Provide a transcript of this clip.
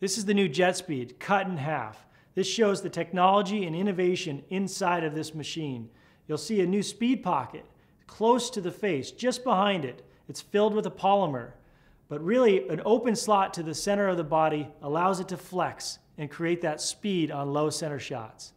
This is the new JetSpeed, cut in half. This shows the technology and innovation inside of this machine. You'll see a new speed pocket close to the face, just behind it. It's filled with a polymer, but really an open slot to the center of the body allows it to flex and create that speed on low center shots.